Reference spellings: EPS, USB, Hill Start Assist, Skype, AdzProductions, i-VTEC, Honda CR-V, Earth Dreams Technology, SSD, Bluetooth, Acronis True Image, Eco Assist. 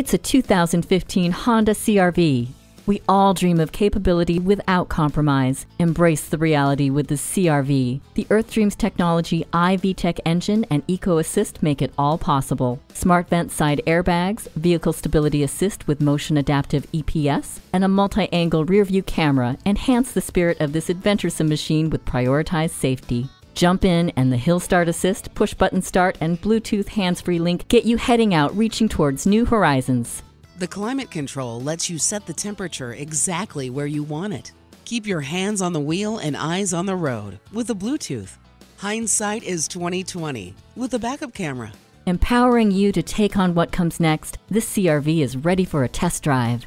It's a 2015 Honda CR-V. We all dream of capability without compromise. Embrace the reality with the CR-V. The Earth Dreams Technology i-VTEC engine and Eco Assist make it all possible. Smart vent side airbags, vehicle stability assist with motion adaptive EPS, and a multi-angle rear-view camera enhance the spirit of this adventuresome machine with prioritized safety. Jump in and the Hill Start Assist, push-button start, and Bluetooth hands-free link get you heading out, reaching towards new horizons. The climate control lets you set the temperature exactly where you want it. Keep your hands on the wheel and eyes on the road with the Bluetooth. Hindsight is 20/20 with the backup camera. Empowering you to take on what comes next, this CR-V is ready for a test drive.